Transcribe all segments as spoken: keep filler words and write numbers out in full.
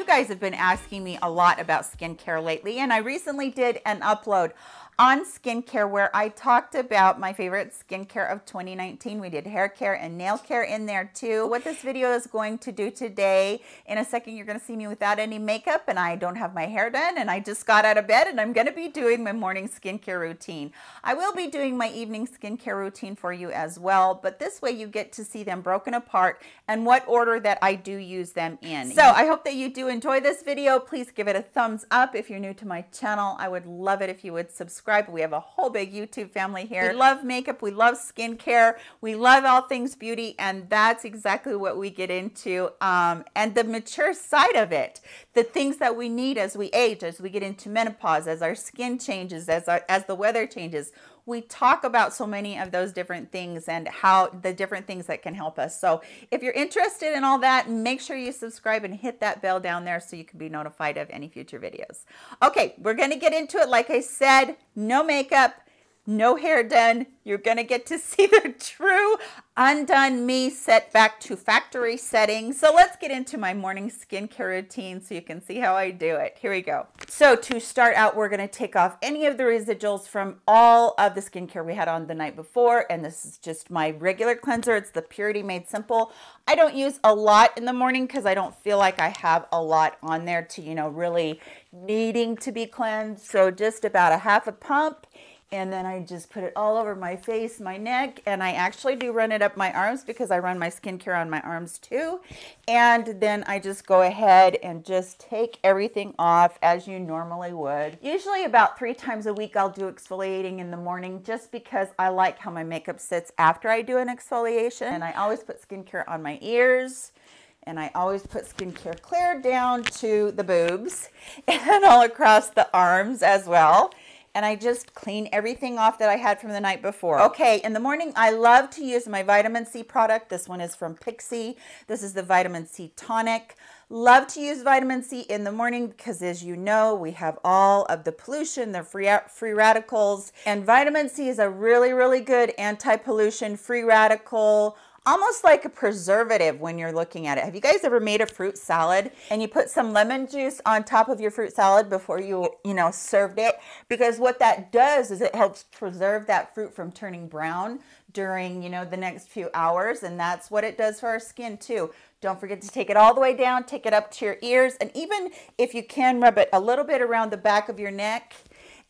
You guys have been asking me a lot about skincare lately, and I recently did an upload on skincare where I talked about my favorite skincare of twenty nineteen. We did hair care and nail care in there too. What this video is going to do today, in a second you're gonna see me without any makeup, and I don't have my hair done, and I just got out of bed, and I'm gonna be doing my morning skincare routine. I will be doing my evening skincare routine for you as well, but this way you get to see them broken apart and what order that I do use them in. So I hope that you do enjoy this video. Please give it a thumbs up. If you're new to my channel, I would love it if you would subscribe. We have a whole big YouTube family here. We love makeup, we love skincare, we love all things beauty, and that's exactly what we get into, um, and the mature side of it, the things that we need as we age, as we get into menopause, as our skin changes, as, our, as the weather changes. We talk about so many of those different things and how the different things that can help us. So if you're interested in all that, make sure you subscribe and hit that bell down there so you can be notified of any future videos. Okay, we're gonna get into it. Like I said, no makeup, no hair done. You're gonna get to see the true undone me set back to factory setting. So let's get into my morning skincare routine so you can see how I do it. Here we go. So to start out, we're gonna take off any of the residuals from all of the skincare we had on the night before. And this is just my regular cleanser. It's the Purity Made Simple. I don't use a lot in the morning because I don't feel like I have a lot on there to, you know, really needing to be cleansed. So just about a half a pump. And then I just put it all over my face, my neck, and I actually do run it up my arms because I run my skincare on my arms too. And then I just go ahead and just take everything off as you normally would. Usually about three times a week I'll do exfoliating in the morning just because I like how my makeup sits after I do an exfoliation. And I always put skincare on my ears. And I always put skincare clear down to the boobs and all across the arms as well. And I just clean everything off that I had from the night before. Okay, in the morning, I love to use my vitamin C product. This one is from Pixi. This is the vitamin C tonic. Love to use vitamin C in the morning because, as you know, we have all of the pollution, the free, free radicals. And vitamin C is a really, really good anti-pollution free radical, almost like a preservative when you're looking at it. Have you guys ever made a fruit salad and you put some lemon juice on top of your fruit salad before you, you know, served it? Because what that does is it helps preserve that fruit from turning brown during, you know, the next few hours. And that's what it does for our skin too. Don't forget to take it all the way down, take it up to your ears. And even if you can, rub it a little bit around the back of your neck.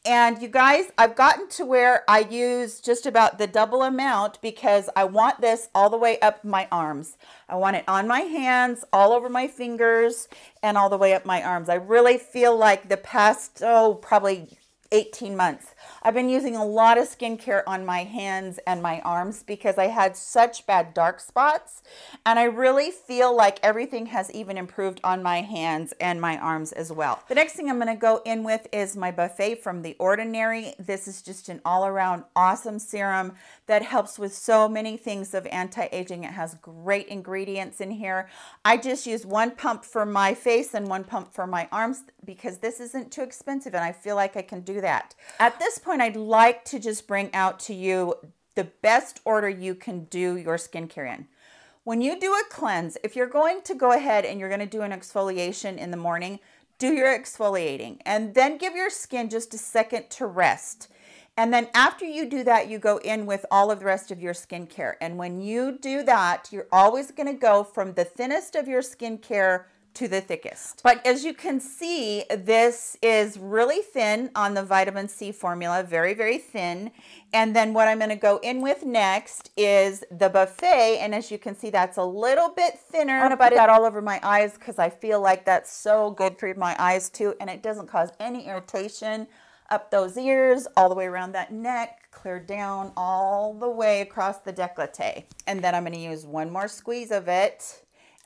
And you guys, I've gotten to where I use just about the double amount because I want this all the way up my arms. I want it on my hands, all over my fingers, and all the way up my arms. I really feel like the past, oh, probably eighteen months, I've been using a lot of skincare on my hands and my arms because I had such bad dark spots, and I really feel like everything has even improved on my hands and my arms as well. The next thing I'm going to go in with is my Buffet from The Ordinary. This is just an all-around awesome serum that helps with so many things of anti-aging. It has great ingredients in here. I just use one pump for my face and one pump for my arms because this isn't too expensive, and I feel like I can do that. At this point, I'd like to just bring out to you the best order you can do your skincare in. When you do a cleanse, if you're going to go ahead and you're going to do an exfoliation in the morning, do your exfoliating and then give your skin just a second to rest. And then after you do that, you go in with all of the rest of your skincare. And when you do that, you're always going to go from the thinnest of your skincare to the thickest. But as you can see, this is really thin on the vitamin C formula, very, very thin. And then what I'm going to go in with next is the Buffet. And as you can see, that's a little bit thinner. I'm going to put that all over my eyes because I feel like that's so good for my eyes too. And it doesn't cause any irritation up those ears, all the way around that neck, clear down all the way across the décolleté. And then I'm going to use one more squeeze of it.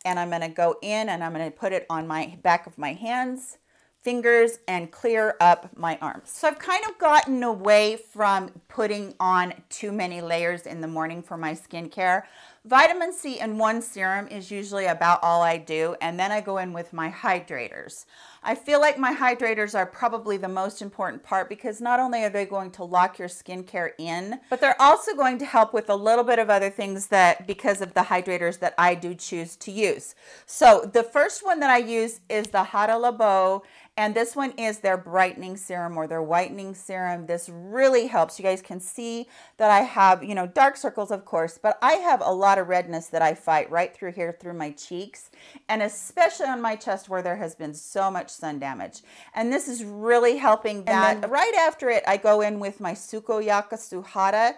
And I'm going to go in and I'm going to put it on my back of my hands, fingers, and clear up my arms. So I've kind of gotten away from putting on too many layers in the morning for my skincare. Vitamin C in one serum is usually about all I do, and then I go in with my hydrators. I feel like my hydrators are probably the most important part because not only are they going to lock your skincare in, but they're also going to help with a little bit of other things that, because of the hydrators that I do choose to use. So the first one that I use is the Hada Labo, and this one is their brightening serum or their whitening serum. This really helps. You guys can see that I have, you know, dark circles, of course, but I have a lot of redness that I fight right through here, through my cheeks, and especially on my chest where there has been so much sun damage. And this is really helping that. And then right after it, I go in with my Sukoyaka Suhada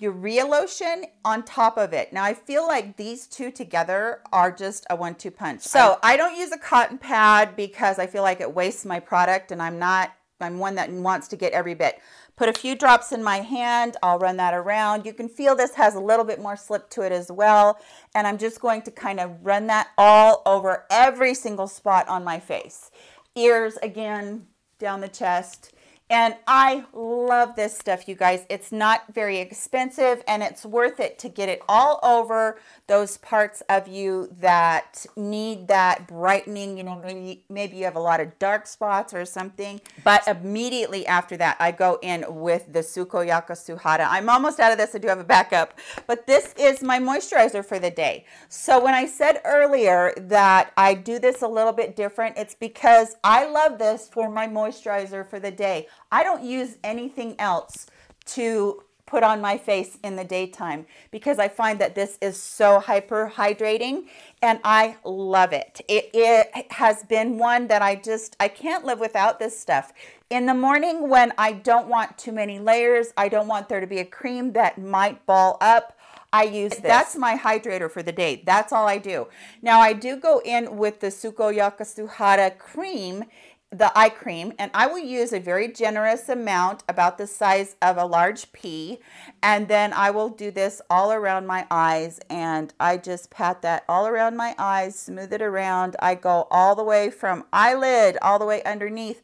Urea lotion on top of it. Now I feel like these two together are just a one two punch. So I don't use a cotton pad because I feel like it wastes my product, and I'm not, I'm one that wants to get every bit. Put a few drops in my hand, I'll run that around. You can feel this has a little bit more slip to it as well. And I'm just going to kind of run that all over every single spot on my face. Ears again, down the chest. And I love this stuff, you guys. It's not very expensive, and it's worth it to get it all over those parts of you that need that brightening. You know, maybe, maybe you have a lot of dark spots or something. But immediately after that, I go in with the Sukoyaka Suhada. I'm almost out of this. I do have a backup. But this is my moisturizer for the day. So when I said earlier that I do this a little bit different, it's because I love this for my moisturizer for the day. I don't use anything else to put on my face in the daytime because I find that this is so hyper hydrating, and I love it. It, it has been one that I just, I can't live without this stuff. In the morning when I don't want too many layers, I don't want there to be a cream that might ball up, I use this. That's my hydrator for the day. That's all I do. Now I do go in with the Sukoyaka Suhada cream, the eye cream, and I will use a very generous amount, about the size of a large pea, and then I will do this all around my eyes, and I just pat that all around my eyes, smooth it around. I go all the way from eyelid, all the way underneath,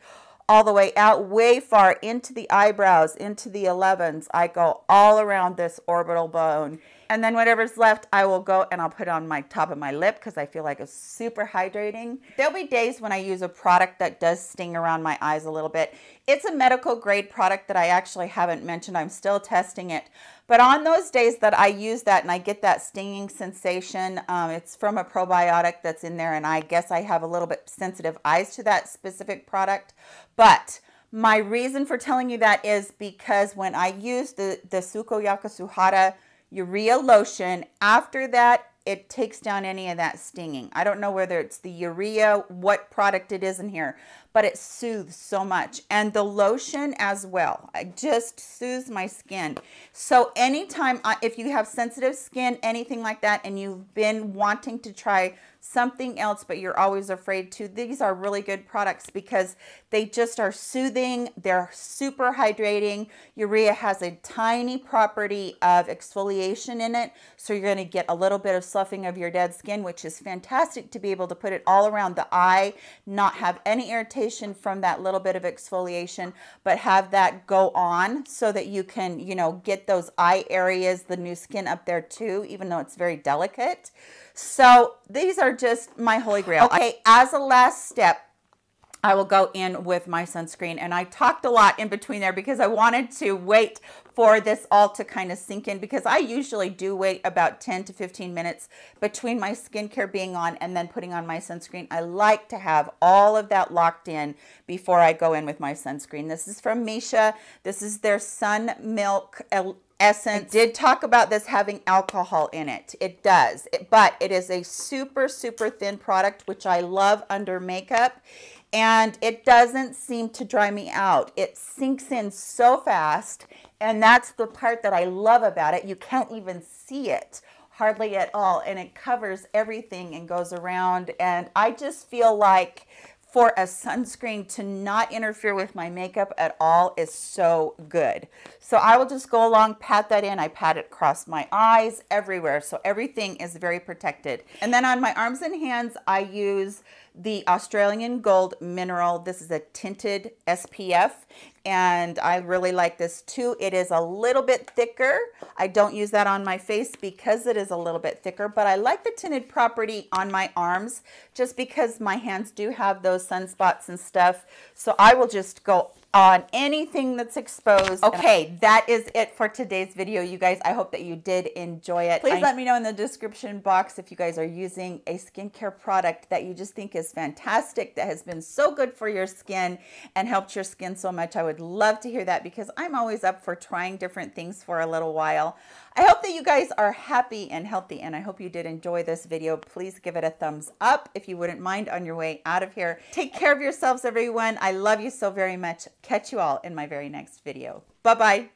all the way out, way far into the eyebrows, into the elevens. I go all around this orbital bone. And then whatever's left, I will go and I'll put on my top of my lip because I feel like it's super hydrating. There'll be days when I use a product that does sting around my eyes a little bit. It's a medical grade product that I actually haven't mentioned. I'm still testing it. But on those days that I use that and I get that stinging sensation, um, it's from a probiotic that's in there, and I guess I have a little bit sensitive eyes to that specific product. But my reason for telling you that is because when I use the, the Sukoyaka Suhada Urea lotion, after that it takes down any of that stinging. I don't know whether it's the urea, what product it is in here, but it soothes so much. And the lotion as well, it just soothes my skin. So anytime, I, if you have sensitive skin, anything like that, and you've been wanting to try something else, but you're always afraid to, these are really good products because they just are soothing. They're super hydrating. Urea has a tiny property of exfoliation in it. So you're going to get a little bit of sloughing of your dead skin, which is fantastic to be able to put it all around the eye, not have any irritation from that little bit of exfoliation, but have that go on so that you can, you know, get those eye areas, the new skin up there too, even though it's very delicate. So these are just my holy grail. Okay, as a last step, I will go in with my sunscreen, and I talked a lot in between there because I wanted to wait for this all to kind of sink in, because I usually do wait about ten to fifteen minutes between my skincare being on and then putting on my sunscreen. I like to have all of that locked in before I go in with my sunscreen. This is from Misha. This is their Sun Milk Essence. I did talk about this having alcohol in it. It does, but it is a super, super thin product, which I love under makeup. And it doesn't seem to dry me out. It sinks in so fast, and that's the part that I love about it. You can't even see it hardly at all, and it covers everything and goes around. And I just feel like for a sunscreen to not interfere with my makeup at all is so good. So I will just go along, pat that in. I pat it across my eyes, everywhere, so everything is very protected. And then on my arms and hands, I use the Australian Gold Mineral. This is a tinted S P F, and I really like this too. It is a little bit thicker. I don't use that on my face because it is a little bit thicker, but I like the tinted property on my arms just because my hands do have those sunspots and stuff. So I will just go on anything that's exposed. Okay, that is it for today's video, you guys. I hope that you did enjoy it. Please I let me know in the description box if you guys are using a skincare product that you just think is fantastic, that has been so good for your skin and helped your skin so much. I would love to hear that because I'm always up for trying different things for a little while. I hope that you guys are happy and healthy, and I hope you did enjoy this video. Please give it a thumbs up if you wouldn't mind on your way out of here. Take care of yourselves, everyone. I love you so very much. Catch you all in my very next video. Bye-bye.